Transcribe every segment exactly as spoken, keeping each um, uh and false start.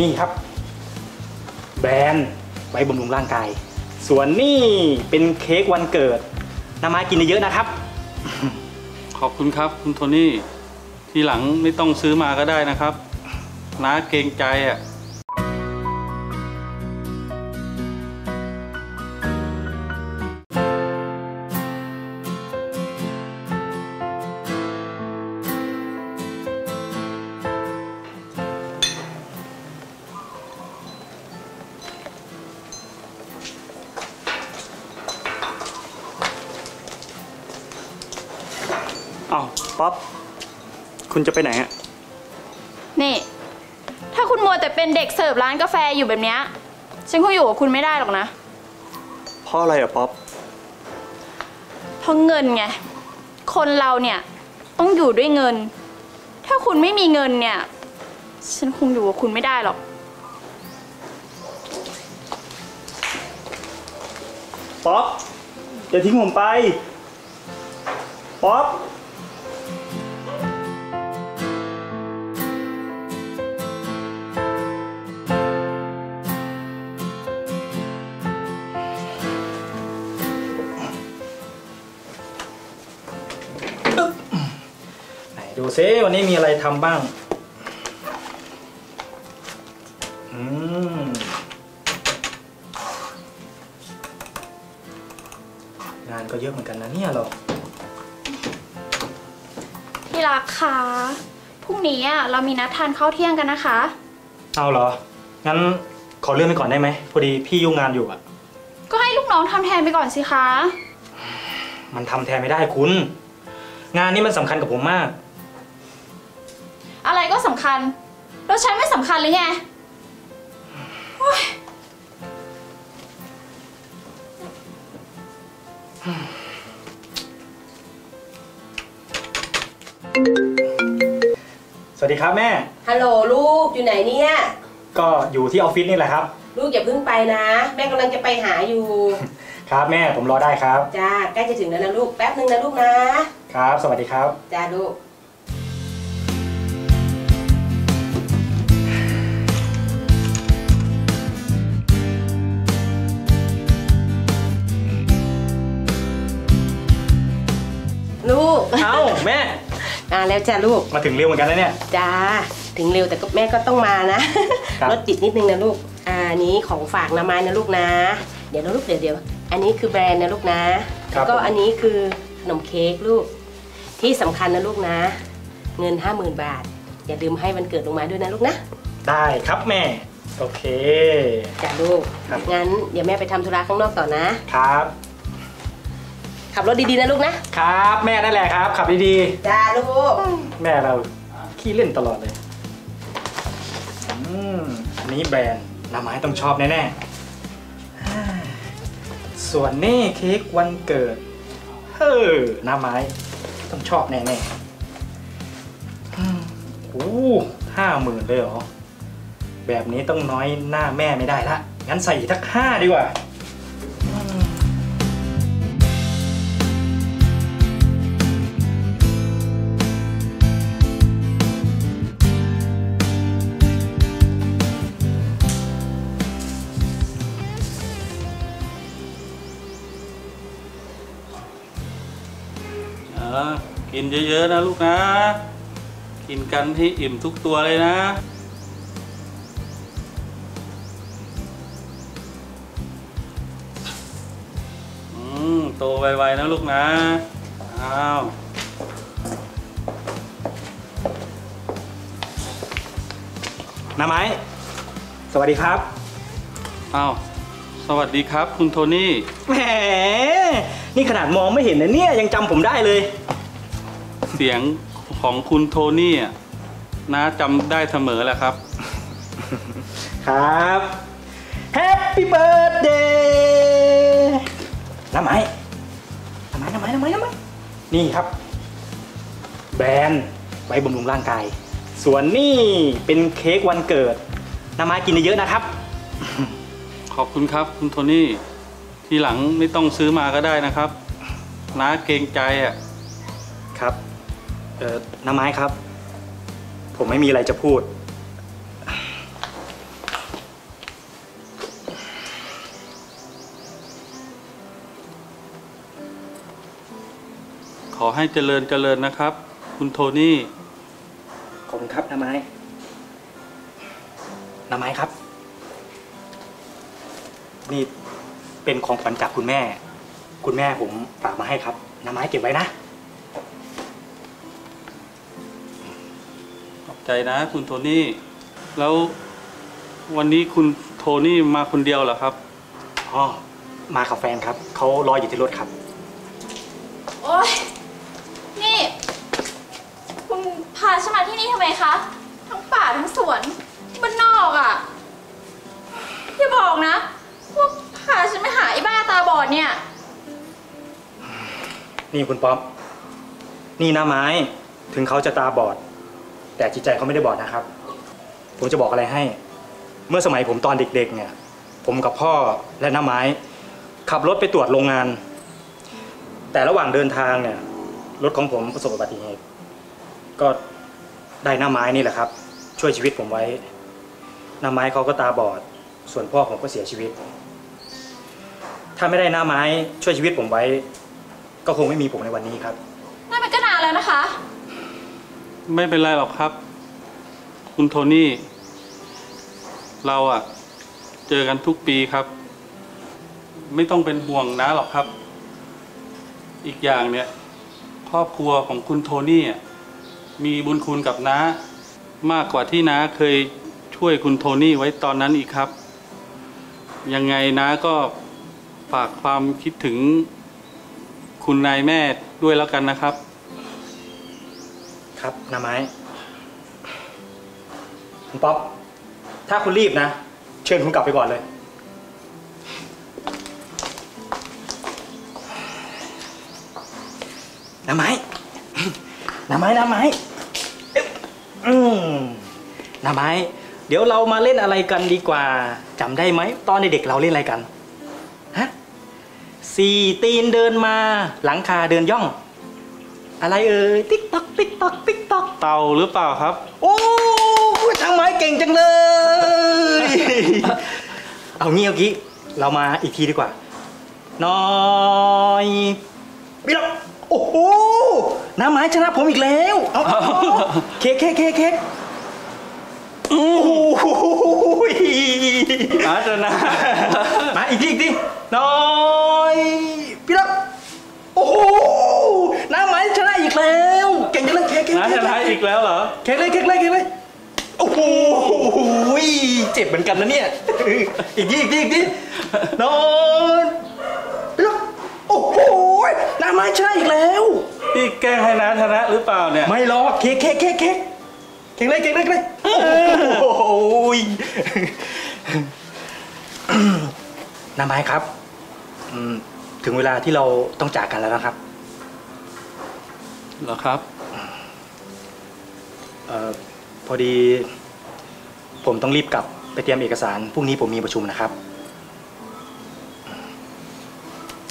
นี่ครับแบรนด์ไว้บำรุงร่างกายส่วนนี่เป็นเค้กวันเกิดน้ำมากินเยอะนะครับขอบคุณครับคุณโทนี่ทีหลังไม่ต้องซื้อมาก็ได้นะครับน้าเกรงใจอ่ะอ้าวป๊อปคุณจะไปไหนฮะนี่ถ้าคุณมัวแต่เป็นเด็กเสิร์ฟร้านกาแฟอยู่แบบนี้ฉันคงอยู่กับคุณไม่ได้หรอกนะเพราะอะไรอะป๊อปเพราะเงินไงคนเราเนี่ยต้องอยู่ด้วยเงินถ้าคุณไม่มีเงินเนี่ยฉันคงอยู่กับคุณไม่ได้หรอกป๊อปอย่าทิ้งผมไปป๊อปดูซิวันนี้มีอะไรทำบ้างอืมงานก็เยอะเหมือนกันนะเนี่ยเราที่รักค่ะพรุ่งนี้เรามีนัดทานข้าวเที่ยงกันนะคะเอาเหรองั้นขอเลื่อนไปก่อนได้ไหมพอดีพี่ยุ่งงานอยู่อ่ะก็ให้ลูกน้องทำแทนไปก่อนสิคะมันทำแทนไม่ได้คุณงานนี้มันสำคัญกับผมมากอะไรก็สำคัญแล้วฉันไม่สำคัญหรือไงสวัสดีครับแม่ฮัลโหลลูกอยู่ไหนเนี่ยก็อยู่ที่ออฟฟิศนี่แหละครับลูกอย่าเพิ่งไปนะแม่กำลังจะไปหาอยู่ครับแม่ผมรอได้ครับจ้าใกล้จะถึงแล้วนะลูกแป๊บนึงนะลูกนะครับสวัสดีครับจ้าลูกลูกเอ้าแม่มาแล้วจ้าลูกมาถึงเร็วเหมือนกันแล้วเนี่ยจ้าถึงเร็วแต่ก็แม่ก็ต้องมานะรถติดนิดนึงนะลูกอ่านี้ของฝากน้ำมันนะลูกนะเดี๋ยวนะลูกเดี๋ยวเดี๋ยวอันนี้คือแบรนด์นะลูกนะแล้วก็อันนี้คือขนมเค้กลูกที่สำคัญนะลูกนะเงินห้าหมื่นบาทอย่าลืมให้วันเกิดลงมาด้วยนะลูกนะได้ครับแม่โอเคจ้าลูกงั้นเดี๋ยวแม่ไปทำธุระข้างนอกต่อนะครับขับรถดีๆนะลูกนะครับแม่นั่นแหละครับขับดีๆจ้าลูกแม่เราขี้เล่นตลอดเลยอืมอันนี้แบรนด์น้ำมันต้องชอบแน่ๆส่วนนี่เค้กวันเกิดเฮ้อน้ำมันต้องชอบแน่ๆโอ้ห้าหมื่นเลยเหรอแบบนี้ต้องน้อยหน้าแม่ไม่ได้ละงั้นใส่อีกทักห้าดีกว่ากินเยอะๆนะลูกนะกินกันให้อิ่มทุกตัวเลยนะอืมโตไวๆนะลูกนะอ้าวน้าไม้สวัสดีครับอ้าวสวัสดีครับคุณโทนี่แหมนี่ขนาดมองไม่เห็นนะเนี่ยยังจำผมได้เลยเสียงของคุณโทนี่นะจำได้เสมอแหละครับครับ Happy Birthday น้ำไม้น้ำไม้น้ำไม้น้ำไม้น้ำไม้นี่ครับแบรนด์ไว้บำรุงร่างกายส่วนนี่เป็นเค้กวันเกิดน้ำไม้กินเยอะนะครับขอบคุณครับคุณโทนี่ทีหลังไม่ต้องซื้อมาก็ได้นะครับน้าเกรงใจอ่ะครับเอ่อน้าไม้ครับผมไม่มีอะไรจะพูด ขอให้เจริญเจริญนะครับคุณโทนี่ขอบคุณครับน้าไม้น้าไม้ครับนี่เป็นของขวัญจากคุณแม่คุณแม่ผมฝากมาให้ครับน้าไม้เก็บไว้นะขอบใจนะคุณโทนี่แล้ววันนี้คุณโทนี่มาคนเดียวเหรอครับอ๋อมากับแฟนครับเขารออยู่ที่รถครับโอ๊ยนี่คุณพาฉันมาที่นี่ทำไมคะทั้งป่าทั้งสวนที่บ้านนอกอ่ะอย่าบอกนะว่าพาฉันไปหาไอ้บ้าตาบอดเนี่ยนี่คุณป๊อปนี่นะไม้ถึงเขาจะตาบอดแต่จิตใจเขาไม่ได้บอดนะครับผมจะบอกอะไรให้เมื่อสมัยผมตอนเด็กๆเนี่ยผมกับพ่อและน้าไม้ขับรถไปตรวจโรงงานแต่ระหว่างเดินทางเนี่ยรถของผมประสบอุบัติเหตุก็ได้น้าไม้นี่แหละครับช่วยชีวิตผมไว้น้าไม้เขาก็ตาบอดส่วนพ่อผมก็เสียชีวิตถ้าไม่ได้น้าไม้ช่วยชีวิตผมไว้ก็คงไม่มีผมในวันนี้ครับน่าเป็นก็นานแล้วนะคะไม่เป็นไรหรอกครับคุณโทนี่เราอะเจอกันทุกปีครับไม่ต้องเป็นห่วงนะหรอกครับอีกอย่างเนี่ยครอบครัวของคุณโทนี่มีบุญคุณกับน้ามากกว่าที่น้าเคยช่วยคุณโทนี่ไว้ตอนนั้นอีกครับยังไงน้าก็ฝากความคิดถึงคุณนายแม่ด้วยแล้วกันนะครับครับน้าไม้คุณป๊อปถ้าคุณรีบนะเชิญคุณกลับไปก่อนเลยน้าไม้น้าไม้น้าไม้อืมน้าไม้เดี๋ยวเรามาเล่นอะไรกันดีกว่าจำได้ไหมตอนเด็กๆเราเล่นอะไรกันฮะสี่ตีนเดินมาหลังคาเดินย่องอะไรเอ่ยติ๊กต๊อกติ๊กต๊อกติ๊กต๊อกเต่าหรือเปล่าครับโอ้ทางไม้เก่งจังเลยเอางี้เอางี้เรามาอีกทีดีกว่าน้อยบิลโอ้โหน้าไม้ชนะผมอีกแล้วเอาเค้กเค้กเค้กเค้กโอ้โหมาชนะมาอีกทีอีกทีน้อยบิลโอ้โหน้าไม้ชนะอีกแล้วเก่งจังเลยเค้กเค้กน้าชนะอีกแล้วเหรอเค้กเลยเค้กเลยเค้กเลยโอ้โหเจ็บเหมือนกันนะเนี่ยอีกทีอีกทีอีกทีนอนแล้วโอ้โหน้าไม้ชนะอีกแล้วพี่แกล้งให้น้าชนะหรือเปล่าเนี่ยไม่หรอกเค้กเค้กเค้กเค้กเค้กเลยเค้กเลยเค้กเลยโอ้โหน้าไม้ครับถึงเวลาที่เราต้องจากกันแล้วนะครับเหรอครับเอ่อพอดีผมต้องรีบกลับไปเตรียมเอกสารพรุ่งนี้ผมมีประชุมนะครับ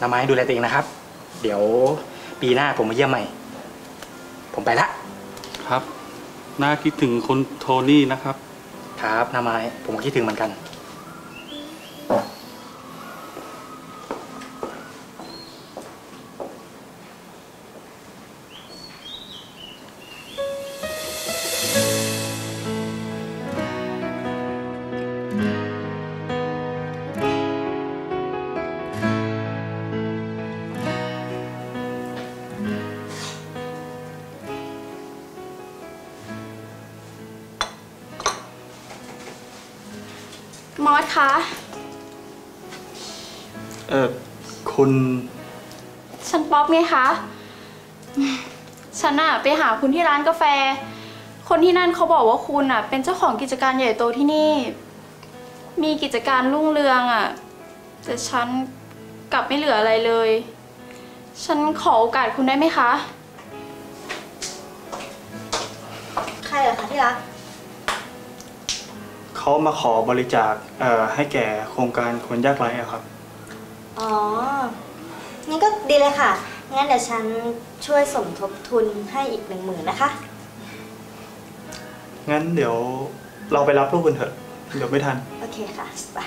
น้าไม้ดูแลตัวเองนะครับเดี๋ยวปีหน้าผมมาเยี่ยมใหม่ผมไปละครับน่าคิดถึงคนโทนี่นะครับครับน้าไม้ผมก็คิดถึงเหมือนกันมอสคะเอ่อคุณฉันป๊อปไงคะฉันอะไปหาคุณที่ร้านกาแฟคนที่นั่นเขาบอกว่าคุณอะเป็นเจ้าของกิจการใหญ่โตที่นี่มีกิจการรุ่งเรืองอะแต่ฉันกลับไม่เหลืออะไรเลยฉันขอโอกาสคุณได้ไหมคะใครเหรอคะที่รักเขามาขอบริจาคให้แก่โครงการคนยากไร้ครับอ๋องั้นก็ดีเลยค่ะงั้นเดี๋ยวฉันช่วยสมทบทุนให้อีกหนึ่งหมื่นนะคะงั้นเดี๋ยวเราไปรับลูกกันเถอะเดี๋ยวไม่ทันโอเคค่ะไป